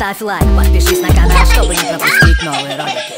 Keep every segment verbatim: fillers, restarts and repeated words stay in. Ставь лайк, подпишись на канал, чтобы не пропустить новые ролики.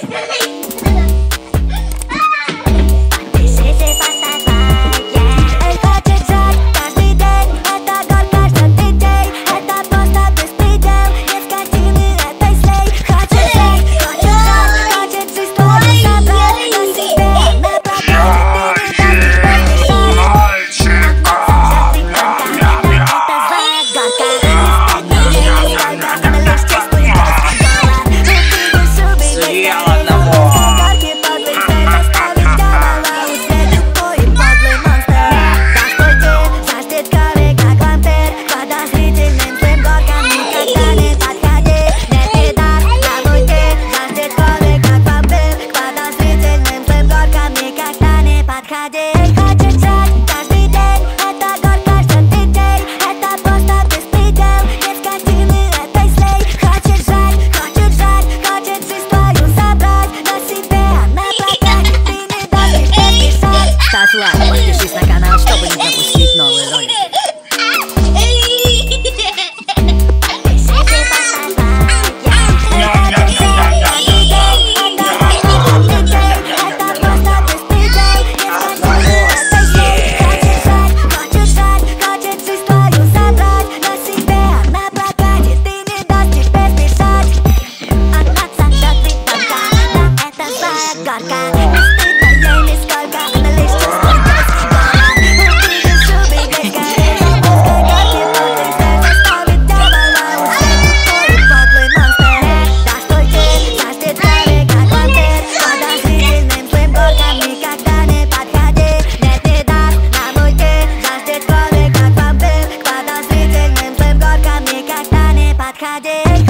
Подпишись на канал, чтобы не пропустить новые ролики. Got it.